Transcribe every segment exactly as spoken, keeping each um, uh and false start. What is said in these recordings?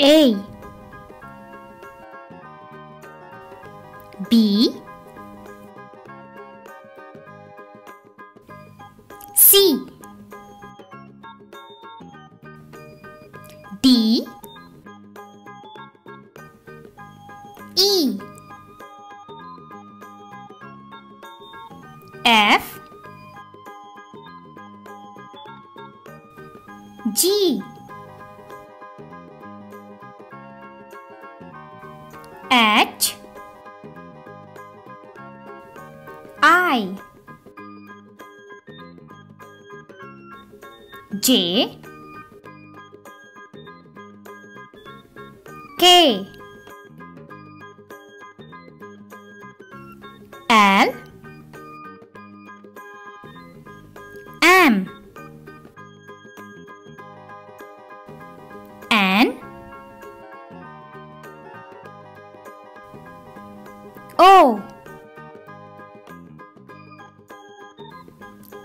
A, B, C, D, E, F, G, H, I, J, K, L, M, N, O,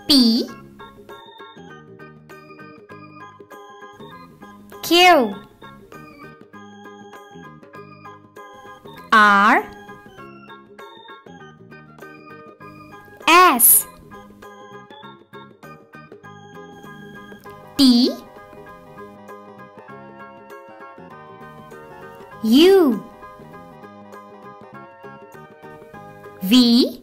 P, Q, R, S, T, U, V,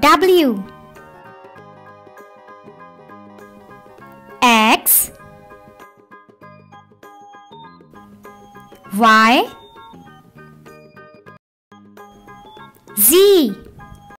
W, X, Y, Z.